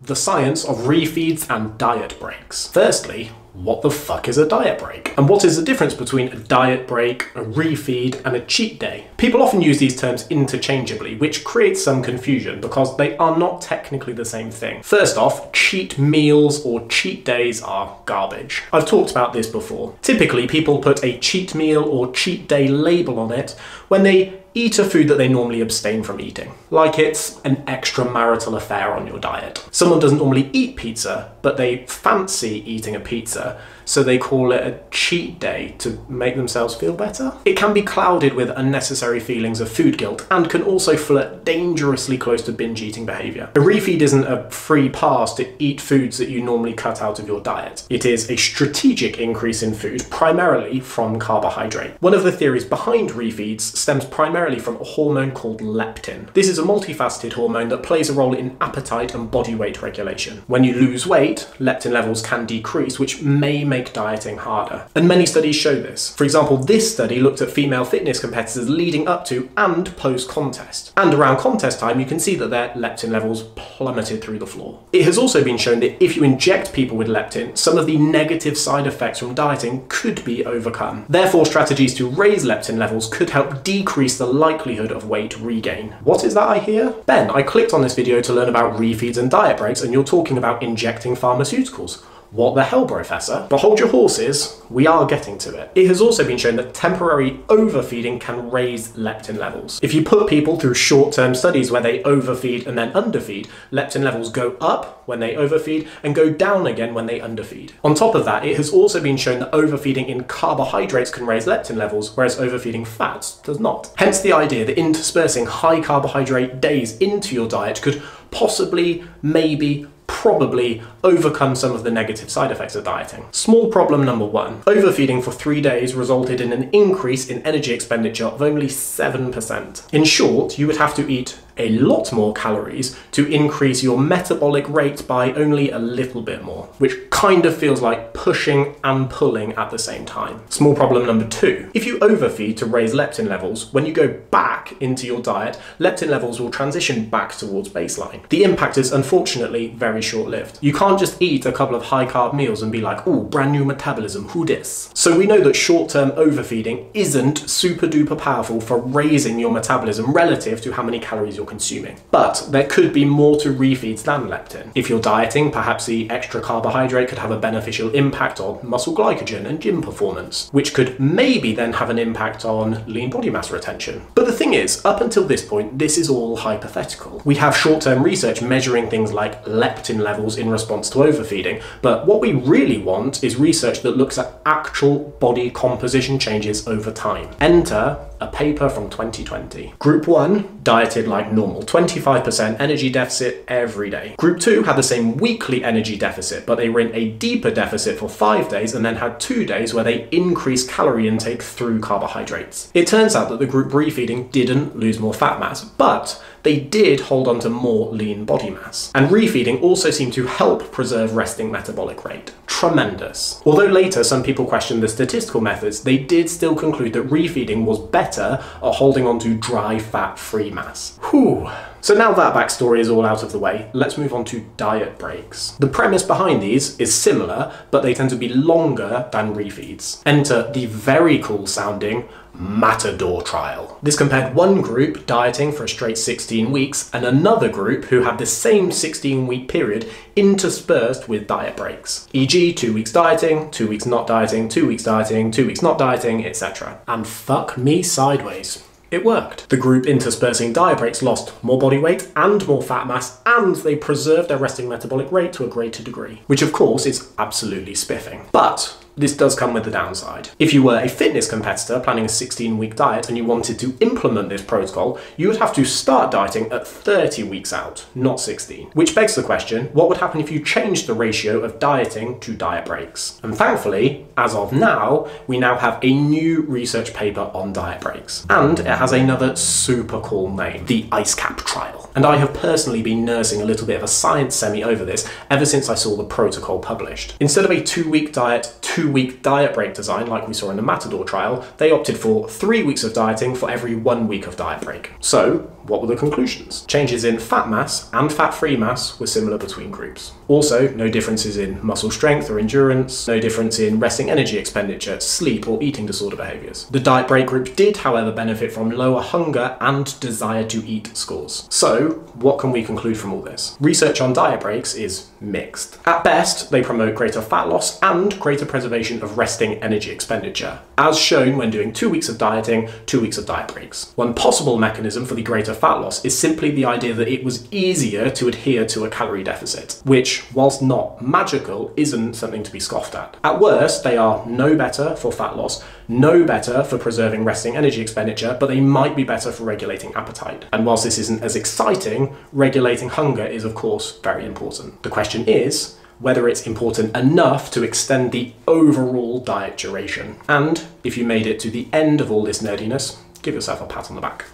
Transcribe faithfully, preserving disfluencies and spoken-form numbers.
The science of refeeds and diet breaks. Firstly, what the fuck is a diet break? And what is the difference between a diet break, a refeed, and a cheat day? People often use these terms interchangeably, which creates some confusion because they are not technically the same thing. First off, cheat meals or cheat days are garbage. I've talked about this before. Typically, people put a cheat meal or cheat day label on it when they eat a food that they normally abstain from eating. Like it's an extramarital affair on your diet. Someone doesn't normally eat pizza, but they fancy eating a pizza, so they call it a cheat day to make themselves feel better. It can be clouded with unnecessary feelings of food guilt and can also flirt dangerously close to binge eating behaviour. A refeed isn't a free pass to eat foods that you normally cut out of your diet. It is a strategic increase in food, primarily from carbohydrate. One of the theories behind refeeds stems primarily from a hormone called leptin. This is a multifaceted hormone that plays a role in appetite and body weight regulation. When you lose weight, leptin levels can decrease, which may make Make dieting harder. And many studies show this. For example, this study looked at female fitness competitors leading up to and post-contest. And around contest time, you can see that their leptin levels plummeted through the floor. It has also been shown that if you inject people with leptin, some of the negative side effects from dieting could be overcome. Therefore, strategies to raise leptin levels could help decrease the likelihood of weight regain. What is that I hear? Ben, I clicked on this video to learn about refeeds and diet breaks, and you're talking about injecting pharmaceuticals. What the hell, Professor? But hold your horses, we are getting to it. It has also been shown that temporary overfeeding can raise leptin levels. If you put people through short-term studies where they overfeed and then underfeed, leptin levels go up when they overfeed and go down again when they underfeed. On top of that, it has also been shown that overfeeding in carbohydrates can raise leptin levels, whereas overfeeding fats does not. Hence the idea that interspersing high carbohydrate days into your diet could possibly, maybe, probably overcome some of the negative side effects of dieting. Small problem number one. Overfeeding for three days resulted in an increase in energy expenditure of only seven percent. In short, you would have to eat a lot more calories to increase your metabolic rate by only a little bit more, which kind of feels like pushing and pulling at the same time. Small problem number two. If you overfeed to raise leptin levels, when you go back into your diet, leptin levels will transition back towards baseline. The impact is unfortunately very short-lived. You can't just eat a couple of high-carb meals and be like, ooh, brand new metabolism, who dis? So we know that short-term overfeeding isn't super-duper powerful for raising your metabolism relative to how many calories you're consuming. But there could be more to refeeds than leptin. If you're dieting, perhaps the extra carbohydrate could have a beneficial impact on muscle glycogen and gym performance, which could maybe then have an impact on lean body mass retention. But the thing is, up until this point, this is all hypothetical. We have short-term research measuring things like leptin levels in response to overfeeding, but what we really want is research that looks at actual body composition changes over time. Enter a paper from twenty twenty. Group one dieted like normal, twenty-five percent energy deficit every day. Group two had the same weekly energy deficit, but they were in a deeper deficit for five days and then had two days where they increased calorie intake through carbohydrates. It turns out that the group refeeding didn't lose more fat mass, but they did hold on to more lean body mass. And refeeding also seemed to help preserve resting metabolic rate. Tremendous. Although later some people questioned the statistical methods, they did still conclude that refeeding was better at holding on to dry fat-free mass. Whew. So now that backstory is all out of the way, let's move on to diet breaks. The premise behind these is similar, but they tend to be longer than refeeds. Enter the very cool sounding MATADOR trial. This compared one group dieting for a straight sixteen weeks and another group who had the same sixteen week period interspersed with diet breaks. for example, two weeks dieting, two weeks not dieting, two weeks dieting, two weeks not dieting, et cetera. And fuck me sideways. It worked. The group interspersing diet breaks lost more body weight and more fat mass, and they preserved their resting metabolic rate to a greater degree, which of course is absolutely spiffing. But this does come with the downside. If you were a fitness competitor planning a sixteen week diet and you wanted to implement this protocol, you would have to start dieting at thirty weeks out, not sixteen. Which begs the question, what would happen if you changed the ratio of dieting to diet breaks? And thankfully, as of now, we now have a new research paper on diet breaks. And it has another super cool name, the Ice Cap Trial. And I have personally been nursing a little bit of a science semi over this ever since I saw the protocol published. Instead of a two week diet, two two-week diet break design like we saw in the MATADOR trial, they opted for three weeks of dieting for every one week of diet break. So, what were the conclusions? Changes in fat mass and fat-free mass were similar between groups. Also, no differences in muscle strength or endurance, no difference in resting energy expenditure, sleep or eating disorder behaviours. The diet break group did, however, benefit from lower hunger and desire to eat scores. So, what can we conclude from all this? Research on diet breaks is mixed. At best, they promote greater fat loss and greater preservation of resting energy expenditure, as shown when doing two weeks of dieting, two weeks of diet breaks. One possible mechanism for the greater fat loss is simply the idea that it was easier to adhere to a calorie deficit, which, whilst not magical, isn't something to be scoffed at. At worst, they are no better for fat loss, no better for preserving resting energy expenditure, but they might be better for regulating appetite. And whilst this isn't as exciting, regulating hunger is of course very important. The question is whether it's important enough to extend the overall diet duration. And if you made it to the end of all this nerdiness, give yourself a pat on the back.